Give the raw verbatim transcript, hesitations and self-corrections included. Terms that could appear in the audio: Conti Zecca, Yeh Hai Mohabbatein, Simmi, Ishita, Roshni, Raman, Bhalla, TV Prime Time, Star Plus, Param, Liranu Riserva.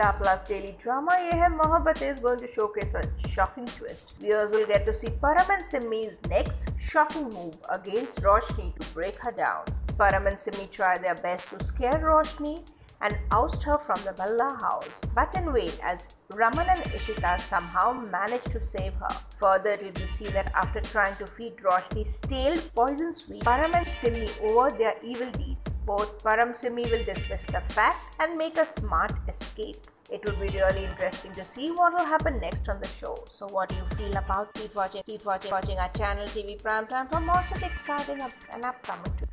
Star Plus daily drama Yeh Hai Mohabbatein is going to showcase a shocking twist. Viewers will get to see Param and Simmi's next shocking move against Roshni to break her down. Param and Simmi try their best to scare Roshni and oust her from the Bhalla house, but in vain, as Raman and Ishita somehow manage to save her. Further, it will be seen that after trying to feed Roshni stale poison sweet, Param and Simmi over their evil deeds. Both Param and Simmi will dismiss the fact and make a smart escape. It will be really interesting to see what will happen next on the show. So what do you feel about? Keep watching, keep watching, watching our channel T V Prime Time for more such exciting and upcoming